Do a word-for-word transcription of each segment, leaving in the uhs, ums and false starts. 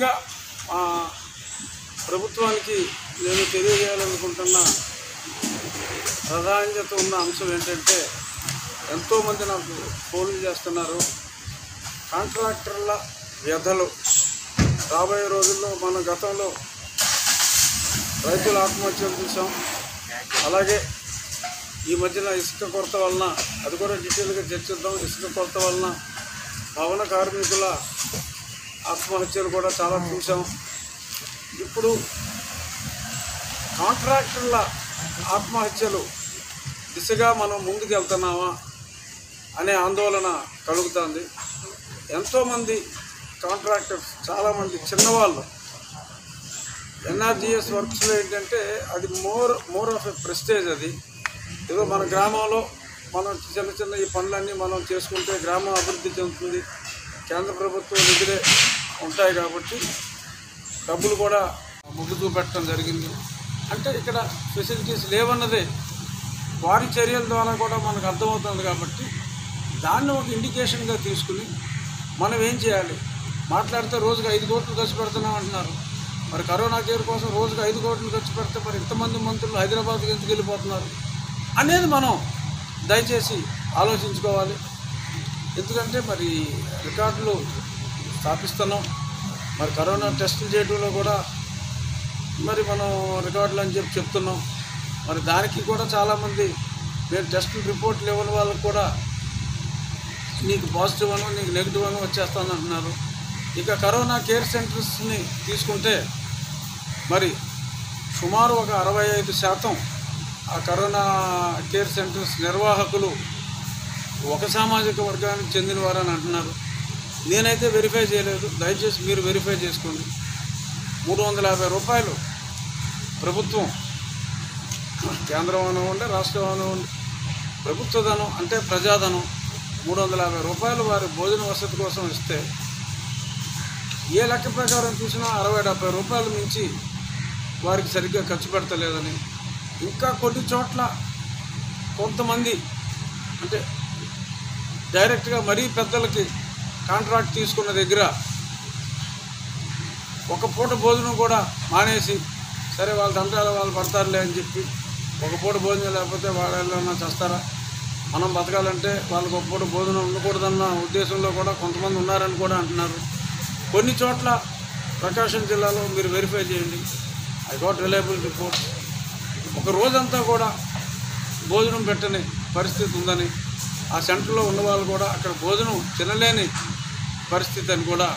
ముఖ్యంగా ప్రభుత్వానికి నేను తెలియజేయాలనుకుంటున్న ప్రాధాన్యత ఉన్న అంశం ఏంటంటే ఎంతోమంది నాకు ఫోన్లు చేస్తున్నారు. కాంట్రాక్టర్ల వ్యధలు రాబోయే రోజుల్లో మన గతంలో రైతుల ఆత్మహత్యలు చూసాం. అలాగే ఈ మధ్యన ఇసుక కొరత వలన, అది కూడా డీటెయిల్గా చర్చిద్దాం, ఇసుక కొరత వలన భవన కార్మికుల ఆత్మహత్యలు కూడా చాలా చూసాం. ఇప్పుడు కాంట్రాక్టర్ల ఆత్మహత్యలు దిశగా మనం ముందుకు వెళ్తున్నామా అనే ఆందోళన కలుగుతుంది. ఎంతోమంది కాంట్రాక్టర్స్, చాలామంది చిన్నవాళ్ళు ఎన్ఆర్జీఎస్ వర్క్స్లో ఏంటంటే అది more more of a prestige. అది ఏదో మన గ్రామంలో మనం చిన్న చిన్న ఈ పనులన్నీ మనం చేసుకుంటే గ్రామం అభివృద్ధి చెందుతుంది, కేంద్ర ప్రభుత్వం నిధులే ఉంటాయి కాబట్టి డబ్బులు కూడా ముగ్గు చూపెట్టడం జరిగింది. అంటే ఇక్కడ ఫెసిలిటీస్ లేవన్నదే వారి చర్యల ద్వారా కూడా మనకు అర్థమవుతుంది. కాబట్టి దాన్ని ఒక ఇండికేషన్గా తీసుకుని మనం ఏం చేయాలి? మాట్లాడితే రోజుకు ఐదు కోట్లు ఖర్చు పెడుతున్నాం అంటున్నారు. మరి కరోనా కేర్ కోసం రోజుకు ఐదు కోట్లు ఖర్చు పెడితే మరి ఇంతమంది మంత్రులు హైదరాబాద్కి ఎందుకు వెళ్ళిపోతున్నారు అనేది మనం దయచేసి ఆలోచించుకోవాలి. ఎందుకంటే మరి రికార్డులు స్థాపిస్తున్నాం, మరి కరోనా టెస్టులు చేయడంలో కూడా మరి మనం రికార్డులు అని చెప్పి చెప్తున్నాం. మరి దానికి కూడా చాలామంది మీరు టెస్టులు రిపోర్ట్లు ఇవ్వని వాళ్ళకి కూడా నీకు పాజిటివ్ అను నీకు నెగిటివ్ అను వచ్చేస్తాను అంటున్నారు. ఇక కరోనా కేర్ సెంటర్స్ని తీసుకుంటే మరి సుమారు ఒక అరవై ఐదు శాతం ఆ కరోనా కేర్ సెంటర్స్ నిర్వాహకులు ఒక సామాజిక వర్గానికి చెందినవారని అంటున్నారు. నేనైతే వెరిఫై చేయలేదు, దయచేసి మీరు వెరిఫై చేసుకోండి. మూడు వందల యాభై రూపాయలు ప్రభుత్వం, కేంద్రం అనవ్వండి రాష్ట్రం అనవ్వండి, ప్రభుత్వ ధనం అంటే ప్రజాధనం, మూడు వందల యాభై రూపాయలు వారి భోజన వసతి కోసం ఇస్తే ఏ లెక్క ప్రకారం చూసినా అరవై డెబ్బై రూపాయలు మించి వారికి సరిగ్గా ఖర్చు పెడతలేదని, ఇంకా కొన్ని చోట్ల కొంతమంది అంటే డైరెక్ట్గా మరీ పెద్దలకి కాంట్రాక్ట్ తీసుకున్న దగ్గర ఒక పూట భోజనం కూడా మానేసి సరే వాళ్ళ దండాలు వాళ్ళు పడతారులే అని చెప్పి ఒక పూట భోజనం లేకపోతే వాళ్ళన్నా చేస్తారా, మనం బతకాలంటే వాళ్ళకి ఒక పూట భోజనం ఉండకూడదన్న ఉద్దేశంలో కూడా కొంతమంది ఉన్నారని కూడా అంటున్నారు. కొన్ని చోట్ల ప్రకాశం జిల్లాలో మీరు వెరిఫై చేయండి, ఐ గాట్ రిలయబుల్ రిపోర్ట్, ఒక రోజంతా కూడా భోజనం పెట్టని పరిస్థితి ఉందని, ఆ సెంటర్లో ఉన్నవాళ్ళు కూడా అక్కడ భోజనం తినలేని పరిస్థితి అని కూడా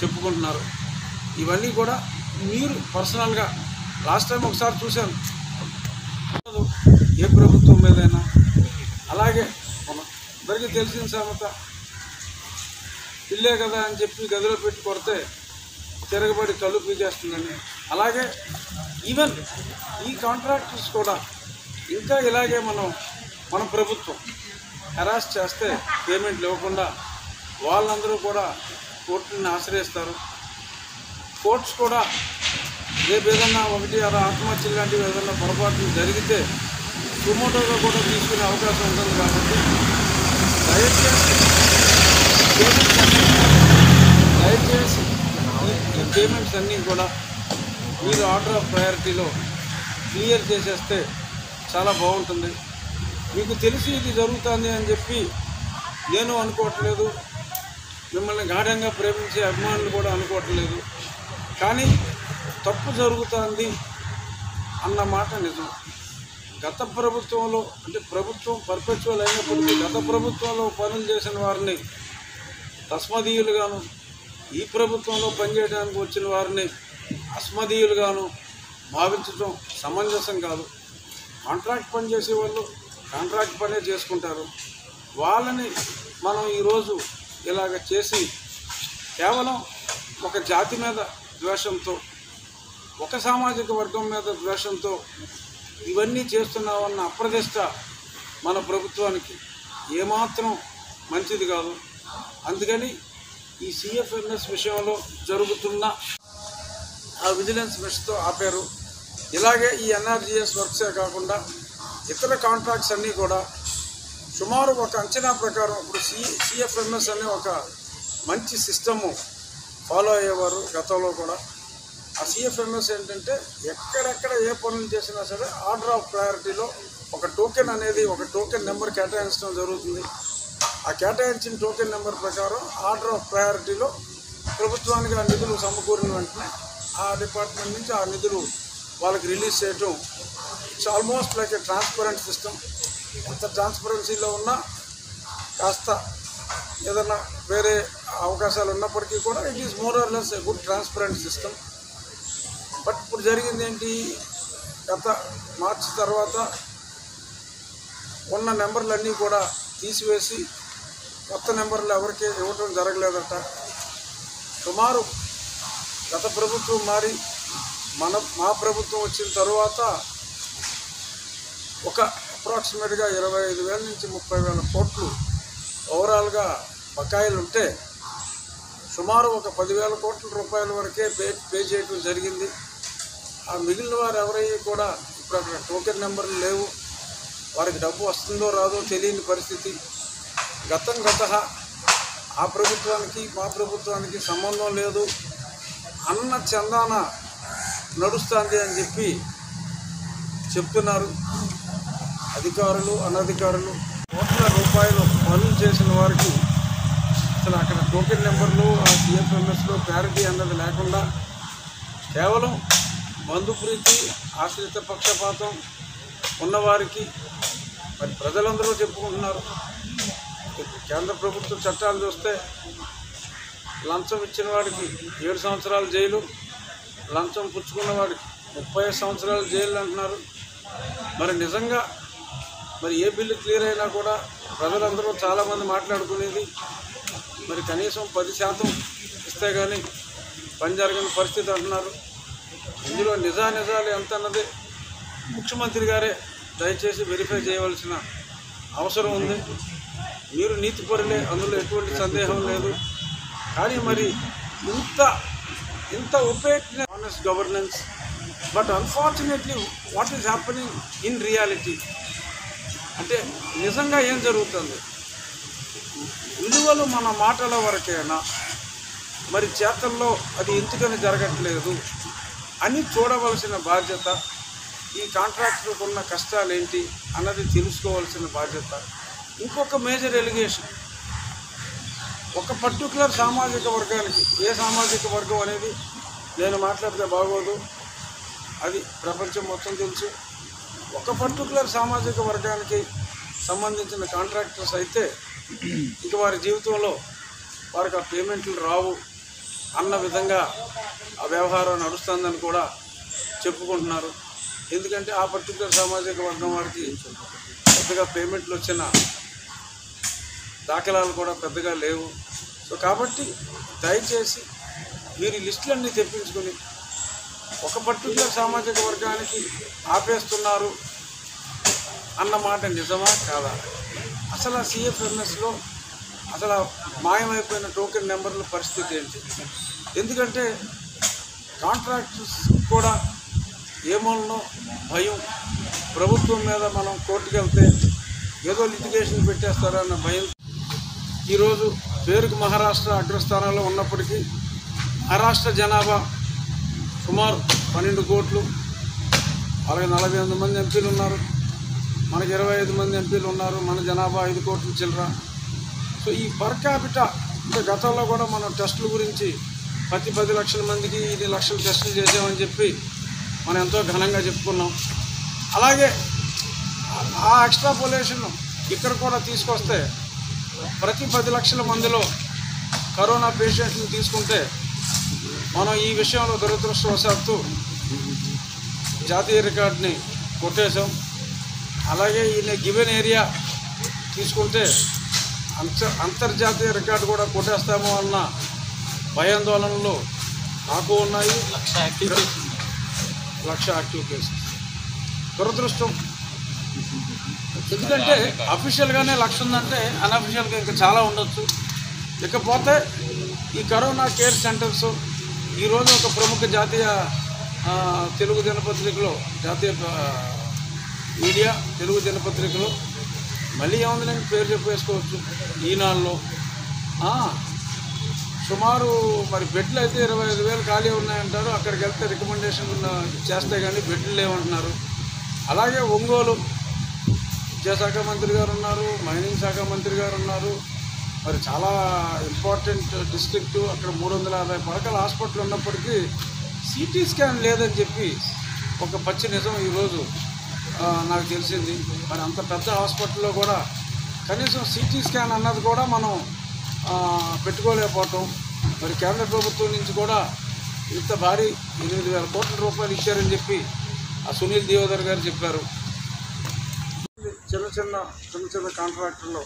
చెప్పుకుంటున్నారు. ఇవన్నీ కూడా మీరు పర్సనల్గా లాస్ట్ టైం ఒకసారి చూశాను ఏ ప్రభుత్వం మీదైనా. అలాగే అందరికీ తెలిసిన సామెత, పిల్లే కదా అని చెప్పి గదిలో పెట్టి కొడితే తిరగబడి కళ్ళు పీకేస్తుందని. అలాగే ఈవెన్ ఈ కాంట్రాక్టర్స్ కూడా ఇంకా ఇలాగే మనం మన ప్రభుత్వం హెరాస్ చేస్తే పేమెంట్లు ఇవ్వకుండా వాళ్ళందరూ కూడా కోర్టుని ఆశ్రయిస్తారు. కోర్ట్స్ కూడా రేపు ఏదన్నా ఒకటి అలా ఆత్మహత్యలు లాంటివి ఏదన్నా పొరపాట్లు జరిగితే సుమోటోగా కూడా తీసుకునే అవకాశం ఉంటుంది. కాబట్టి దయచేసి దయచేసి పేమెంట్స్ అన్నీ కూడా మీరు ఆర్డర్ ఆఫ్ ప్రయారిటీలో క్లియర్ చేసేస్తే చాలా బాగుంటుంది. మీకు తెలిసి ఇది జరుగుతుంది అని చెప్పి నేను అనుకోవట్లేదు, మిమ్మల్ని గాఢంగా ప్రేమించే అభిమానులు కూడా అనుకోవట్లేదు, కానీ తప్పు జరుగుతుంది అన్న మాట నిజం. గత ప్రభుత్వంలో అంటే ప్రభుత్వం పర్ఫెక్చువల్ అయినప్పటికీ గత ప్రభుత్వంలో పనులు చేసిన వారిని తస్మదీయులుగాను, ఈ ప్రభుత్వంలో పనిచేయడానికి వచ్చిన వారిని అస్మదీయులుగాను భావించడం సమంజసం కాదు. కాంట్రాక్ట్ పని చేసేవాళ్ళు కాంట్రాక్ట్ పనే చేసుకుంటారు. వాళ్ళని మనం ఈరోజు ఇలాగ చేసి కేవలం ఒక జాతి మీద ద్వేషంతో, ఒక సామాజిక వర్గం మీద ద్వేషంతో ఇవన్నీ చేస్తున్నామన్న అప్రదిష్ట మన ప్రభుత్వానికి ఏమాత్రం మంచిది కాదు. అందుకని ఈ సిఎఫ్ఎన్ఎస్ విషయంలో జరుగుతున్న ఆ విజిలెన్స్ మెష్తో ఆపారు. ఇలాగే ఈ ఎన్ఆర్జీఎస్ వర్క్సే కాకుండా ఇతర కాంట్రాక్ట్స్ అన్నీ కూడా సుమారు ఒక అంచనా ప్రకారం ఇప్పుడు సి సిఎఫ్ఎంఎస్ అనే ఒక మంచి సిస్టము ఫాలో అయ్యేవారు గతంలో కూడా। ఆ సిఎఫ్ఎంఎస్ ఏంటంటే ఎక్కడెక్కడ ఏ పనులు చేసినా సరే ఆర్డర్ ఆఫ్ ప్రయారిటీలో ఒక టోకెన్ అనేది ఒక టోకెన్ నెంబర్ కేటాయించడం జరుగుతుంది। ఆ కేటాయించిన టోకెన్ నెంబర్ ప్రకారం ఆర్డర్ ఆఫ్ ప్రయారిటీలో ప్రభుత్వానికి ఆ నిధులు సమకూరిన వెంటనే ఆ డిపార్ట్మెంట్ నుంచి ఆ నిధులు వాళ్ళకి రిలీజ్ చేయటం it's almost like a transparent system. ఎంత ట్రాన్స్పరెన్సీలో ఉన్నా కాస్త ఏదైనా వేరే అవకాశాలు ఉన్నప్పటికీ కూడా it is more or less a good transparent system. But ఇప్పుడు జరిగింది ఏంటి, గత మార్చి తర్వాత ఉన్న నెంబర్లన్నీ కూడా తీసివేసి కొత్త నెంబర్లు ఎవరికి ఇవ్వటం జరగలేదట। సుమారు గత ప్రభుత్వం మారి మన మా ప్రభుత్వం వచ్చిన తర్వాత ఒక అప్రాక్సిమేట్గా ఇరవై ఐదు వేల నుంచి ముప్పై వేల కోట్లు ఓవరాల్గా బకాయిలు ఉంటే సుమారు ఒక పదివేల కోట్ల రూపాయల వరకే పే పే చేయడం జరిగింది। ఆ మిగిలిన వారు ఎవరయ్యి కూడా ఇప్పుడు అక్కడ టోకెన్ నెంబర్లు లేవు, వారికి డబ్బు వస్తుందో రాదో తెలియని పరిస్థితి। గతం గత ఆ ప్రభుత్వానికి మా ప్రభుత్వానికి సంబంధం లేదు అన్న చందాన నడుస్తుంది అని చెప్పి చెప్తున్నారు అధికారులు అనధికారులు। కోట్ల రూపాయలు పనులు చేసిన వారికి అసలు అక్కడ టోకెన్ నెంబర్లు ఆ సిఎఫ్ఎంఎస్లో క్లారిటీ అన్నది లేకుండా కేవలం బంధు ప్రీతి ఆశ్రిత పక్షపాతం ఉన్నవారికి మరి ప్రజలందరూ చెప్పుకుంటున్నారు। కేంద్ర ప్రభుత్వ చట్టాలు చూస్తే లంచం ఇచ్చిన వాడికి ఏడు సంవత్సరాల జైలు, లంచం పుచ్చుకున్న వాడికి ముప్పై ఐదు సంవత్సరాల జైలు అంటున్నారు। మరి నిజంగా మరి ఏ బిల్లు క్లియర్ అయినా కూడా ప్రజలందరూ చాలామంది మాట్లాడుకునేది మరి కనీసం పది శాతం ఇస్తే కానీ పని జరగని పరిస్థితి అంటున్నారు। ఇందులో నిజానిజాలు ఎంత అన్నది ముఖ్యమంత్రి గారే దయచేసి వెరిఫై చేయవలసిన అవసరం ఉంది। మీరు నీతిపరులే, అందులో ఎటువంటి సందేహం లేదు, కానీ మరి ఇంత ఇంత openness honest governance. But unfortunately what is happening in reality అంటే నిజంగా ఏం జరుగుతుంది, విలువలు మన మాటల వరకేనా మరి చేతల్లో అది ఎందుకని జరగట్లేదు అని చూడవలసిన బాధ్యత, ఈ కాంట్రాక్టర్కు ఉన్న కష్టాలు ఏంటి అన్నది తెలుసుకోవాల్సిన బాధ్యత। ఇంకొక మేజర్ ఎలిగేషన్, ఒక పర్టికులర్ సామాజిక వర్గానికి, ఏ సామాజిక వర్గం అనేది నేను మాట్లాడితే బాగోదు, అది ప్రపంచం మొత్తం తెలుసు। ఒక పర్టికులర్ సామాజిక వర్గానికి సంబంధించిన కాంట్రాక్టర్స్ అయితే ఇక వారి జీవితంలో వారికి ఆ పేమెంట్లు రావు అన్న విధంగా ఆ వ్యవహారం నడుస్తుందని కూడా చెప్పుకుంటున్నారు। ఎందుకంటే ఆ పర్టికులర్ సామాజిక వర్గం వారికి పెద్దగా పేమెంట్లు వచ్చిన దాఖలాలు కూడా పెద్దగా లేవు। సో కాబట్టి దయచేసి మీరు లిస్టులన్నీ తెప్పించుకుని ఒక పర్టికులర్ సామాజిక వర్గానికి ఆపేస్తున్నారు అన్నమాట నిజమా కాదా, అసలు ఆ సిఎఫ్ఎంఎస్లో అసలు మాయమైపోయిన టోకెన్ నెంబర్ల పరిస్థితి ఏంటి? ఎందుకంటే కాంట్రాక్టర్స్ కూడా ఏమోనో భయం, ప్రభుత్వం మీద మనం కోర్టుకు వెళ్తే ఏదో లిటిగేషన్ పెట్టేస్తారన్న భయం। ఈరోజు పేరుకు మహారాష్ట్ర అగ్రస్థానంలో ఉన్నప్పటికీ మహారాష్ట్ర జనాభా సుమారు పన్నెండు కోట్లు, అలాగే నలభై ఎనిమిది మంది ఎంపీలు ఉన్నారు, మనకి ఇరవై ఐదు మంది ఎంపీలు ఉన్నారు, మన జనాభా ఐదు కోట్లు చిల్లర। సో ఈ పర్ క్యాపిటా అంటే గతంలో కూడా మనం టెస్టుల గురించి ప్రతి పది లక్షల మందికి ఇది లక్షల టెస్టులు చేసామని చెప్పి మనం ఎంతో ఘనంగా చెప్పుకున్నాం। అలాగే ఆ ఎక్స్ట్రాపోలేషన్ ఇక్కడ కూడా తీసుకొస్తే ప్రతి పది లక్షల మందిలో కరోనా పేషెంట్ని తీసుకుంటే మనం ఈ విషయంలో దురదృష్టవశాత్తు జాతీయ రికార్డుని కొట్టేశాం। అలాగే ఈయన గివెన్ ఏరియా తీసుకుంటే అంత అంతర్జాతీయ రికార్డు కూడా కొట్టేస్తామో అన్న భయాందోళనలు నాకు ఉన్నాయి। లక్ష యాక్టివ్ కేసులు లక్ష యాక్టివ్ కేసులు దురదృష్టం, ఎందుకంటే అఫీషియల్గానే లక్ష ఉందంటే అన్అఫీషియల్గా ఇంకా చాలా ఉండొచ్చు। ఇకపోతే ఈ కరోనా కేర్ సెంటర్స్ ఈరోజు ఒక ప్రముఖ జాతీయ తెలుగు దినపత్రికలో జాతీయ మీడియా తెలుగు దినపత్రికలో మళ్ళీ ఏముంది పేరు చెప్పేసుకోవచ్చు ఈనాడులో సుమారు మరి బెడ్లు అయితే ఇరవై ఐదు వేలు ఖాళీ ఉన్నాయంటారు. అక్కడికి వెళ్తే రికమెండేషన్ చేస్తే కానీ బెడ్లు లేవంటున్నారు. అలాగే ఒంగోలు విద్యాశాఖ మంత్రి గారు ఉన్నారు, మైనింగ్ శాఖ మంత్రి గారు ఉన్నారు. మరి చాలా ఇంపార్టెంట్ డిస్ట్రిక్ట్. అక్కడ మూడు వందల యాభై పడకల హాస్పిటల్ ఉన్నప్పటికీ సిటీ స్కాన్ లేదని చెప్పి ఒక పచ్చి నిజం ఈరోజు నాకు తెలిసింది. మరి అంత పెద్ద హాస్పిటల్లో కూడా కనీసం సిటీ స్కాన్ అన్నది కూడా మనం పెట్టుకోలేకపోవటం. మరి కేంద్ర ప్రభుత్వం నుంచి కూడా ఇంత భారీ ఎనిమిది వేల కోట్ల రూపాయలు ఇచ్చారని చెప్పి ఆ సునీల్ దేవధర్ గారు చెప్పారు. చిన్న చిన్న చిన్న చిన్న కాంట్రాక్టర్లో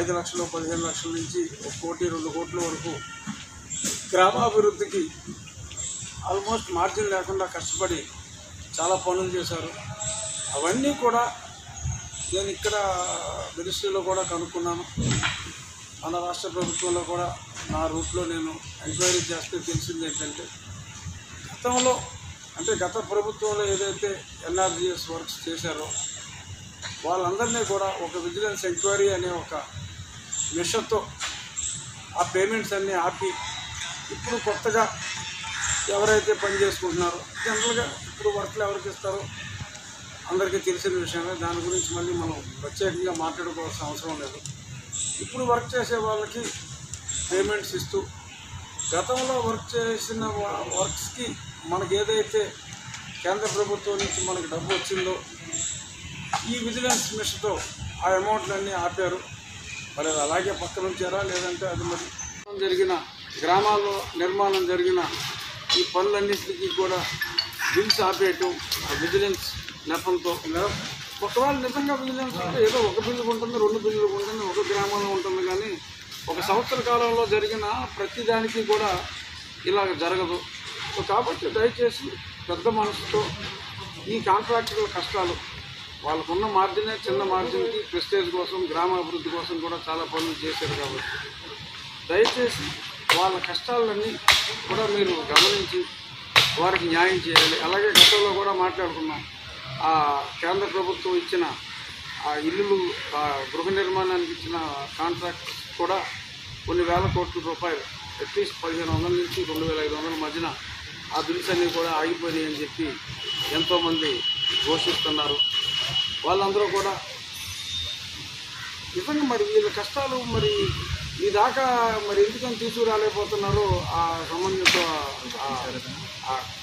ఐదు లక్షలు పదిహేను లక్షల నుంచి ఒక కోటి రెండు కోట్ల వరకు గ్రామాభివృద్ధికి ఆల్మోస్ట్ మార్జిన్ లేకుండా కష్టపడి చాలా పనులు చేశారు. అవన్నీ కూడా నేను ఇక్కడ మినిస్ట్రీలో కూడా కనుక్కున్నాను. మన రాష్ట్ర ప్రభుత్వంలో కూడా నా రూట్లో నేను ఎంక్వైరీ చేస్తే తెలిసింది ఏంటంటే గతంలో అంటే గత ప్రభుత్వంలో ఏదైతే ఎన్ఆర్జీఎస్ వర్క్స్ చేశారో వాళ్ళందరినీ కూడా ఒక విజిలెన్స్ ఎంక్వైరీ అనే ఒక మిషన్తో ఆ పేమెంట్స్ అన్నీ ఆపి ఇప్పుడు కొత్తగా ఎవరైతే పని చేసుకుంటున్నారో జనరల్గా ఇప్పుడు వర్క్లు ఎవరికి ఇస్తారో అందరికీ తెలిసిన విషయమే. దాని గురించి మళ్ళీ మనం ప్రత్యేకంగా మాట్లాడుకోవాల్సిన అవసరం లేదు. ఇప్పుడు వర్క్ చేసే వాళ్ళకి పేమెంట్స్ ఇస్తూ గతంలో వర్క్ చేసిన వర్క్స్కి మనకు ఏదైతే కేంద్ర ప్రభుత్వం నుంచి మనకు డబ్బు వచ్చిందో ఈ విజిలెన్స్ మిషన్తో ఆ అమౌంట్లన్నీ ఆపారు. మరి అలాగే పక్కన ఉంచారా లేదంటే అది మరి జరిగిన గ్రామాల్లో నిర్మాణం జరిగిన ఈ పనులన్నింటికి కూడా బిల్స్ ఆపేయటం ఆ విజిలెన్స్ నెపంతో. ఒకవేళ నిజంగా విజిలెన్స్ అంటే ఏదో ఒక బిల్లుకు ఉంటుంది, రెండు బిల్లుకు ఉంటుంది, ఒక గ్రామంలో ఉంటుంది. కానీ ఒక సంవత్సర కాలంలో జరిగిన ప్రతిదానికి కూడా ఇలాగ జరగదు. సో కాబట్టి దయచేసి పెద్ద మనసుతో ఈ కాంట్రాక్టుల కష్టాలు వాళ్ళకున్న మార్జినే చిన్న మార్జిన్కి ప్రెస్టేజ్ కోసం గ్రామాభివృద్ధి కోసం కూడా చాలా పనులు చేశారు. కాబట్టి దయచేసి వాళ్ళ కష్టాలన్నీ కూడా మీరు గమనించి వారికి న్యాయం చేయాలి. అలాగే గతంలో కూడా మాట్లాడుకున్నాం ఆ కేంద్ర ప్రభుత్వం ఇచ్చిన ఆ ఇల్లులు గృహ నిర్మాణానికి ఇచ్చిన కాంట్రాక్ట్ కూడా కొన్ని వేల కోట్ల రూపాయలు అట్లీస్ట్ పదిహేను వందల నుంచి రెండు వేల ఐదు వందల మధ్యన ఆ బిల్స్ అన్నీ కూడా ఆగిపోయినాయి అని చెప్పి ఎంతోమంది ఘోషిస్తున్నారు. వాళ్ళందరూ కూడా నిజంగా మరి వీళ్ళ కష్టాలు మరి ఈ దాకా మరి ఎందుకని తీసుకురాలేకపోతున్నారో ఆ సంబంధిత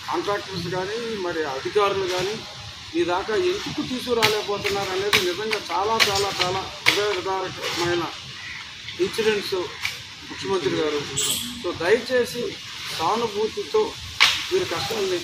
కాంట్రాక్టర్స్ కానీ మరి అధికారులు కానీ ఈ దాకా ఎందుకు తీసుకురాలేకపోతున్నారు అనేది నిజంగా చాలా చాలా చాలా హృదయదారకమైన ఇన్సిడెంట్స్ ముఖ్యమంత్రి గారు. సో దయచేసి సానుభూతితో మీరు కష్టాన్ని